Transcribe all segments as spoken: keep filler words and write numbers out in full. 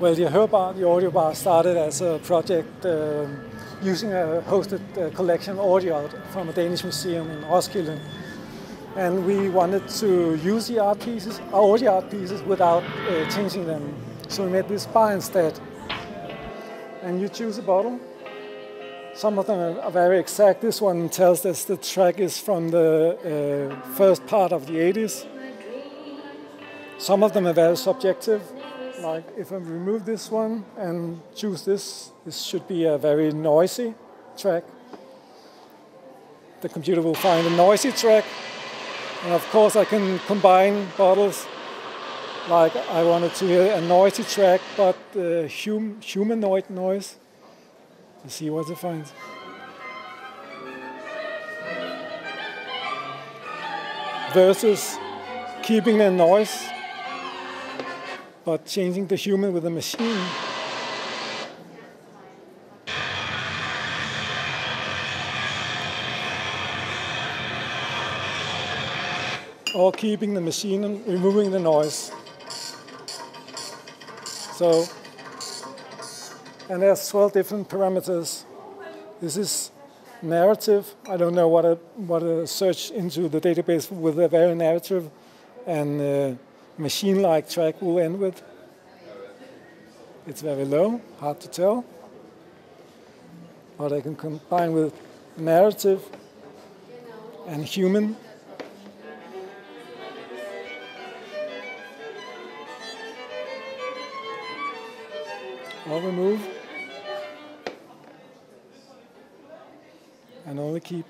Well, the Hörbar, the Audiobar, started as a project uh, using a hosted uh, collection of audio from a Danish museum in Roskilde. And we wanted to use the art pieces, our audio art pieces, without uh, changing them. So we made this bar instead. And you choose a bottle. Some of them are very exact. This one tells us the track is from the uh, first part of the eighties. Some of them are very subjective. Like, if I remove this one and choose this, this should be a very noisy track. The computer will find a noisy track. And of course, I can combine bottles. Like, I wanted to hear a noisy track, but uh, hum humanoid noise. Let's see what it finds. Versus keeping the noise, but changing the human with a machine. Or keeping the machine and removing the noise. So, and there's twelve different parameters. This is narrative. I don't know what a, what a search into the database with a very narrative and uh, machine-like track will end with. It's very low, hard to tell. But I can combine with narrative and human. Or remove. And only keep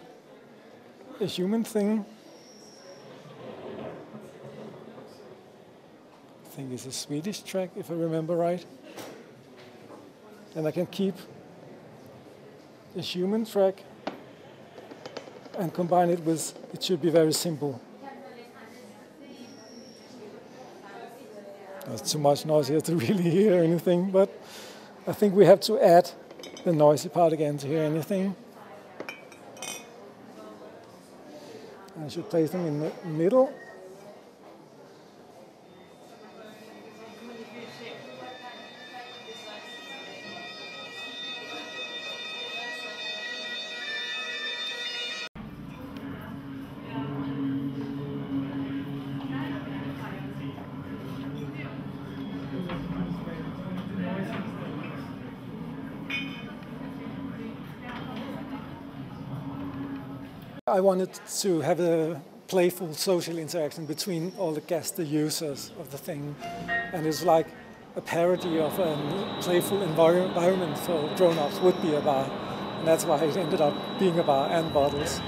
a human thing. I think it's a Swedish track, if I remember right. And I can keep a human track and combine it with, it should be very simple. There's too much noise here to really hear anything, but I think we have to add the noisy part again to hear anything. I should place them in the middle. I wanted to have a playful social interaction between all the guests, the users of the thing. And it's like a parody of a playful environment for grown-ups would be a bar. And that's why it ended up being a bar and bottles.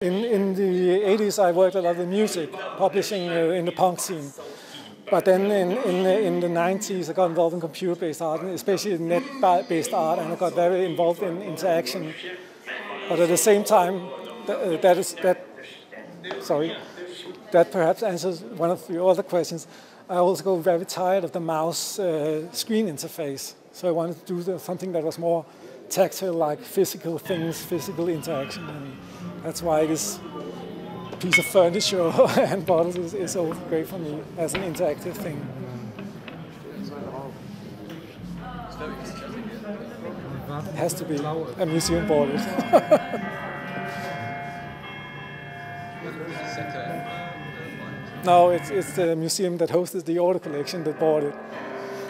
In, in the eighties, I worked a lot with music, publishing uh, in the punk scene. But then in, in, the, in the nineties, I got involved in computer-based art, especially net-based art, and I got very involved in interaction. But at the same time, th uh, that is that. Sorry, that perhaps answers one of the other questions. I also got very tired of the mouse uh, screen interface, so I wanted to do the, something that was more tactile, like physical things, physical interaction. And that's why this piece of furniture and bottles is, is always great for me as an interactive thing. It has to be a museum bottle. No, it's, it's the museum that hosted the auto collection that bought it.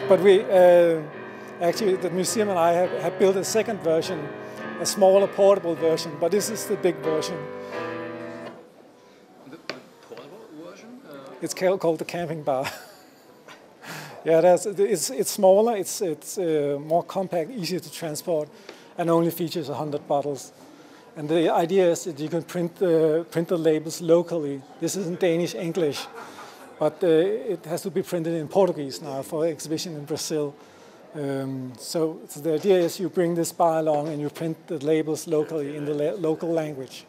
But we, uh, actually, the museum and I have, have built a second version, a smaller portable version, but this is the big version. The, the portable version? Uh... It's called the camping bar. Yeah, that's, it's, it's smaller, it's, it's uh, more compact, easier to transport, and only features one hundred bottles. And the idea is that you can print the, print the labels locally. This is in Danish English. But uh, it has to be printed in Portuguese now for exhibition in Brazil. Um, so, so the idea is you bring this bar along and you print the labels locally in the la local language.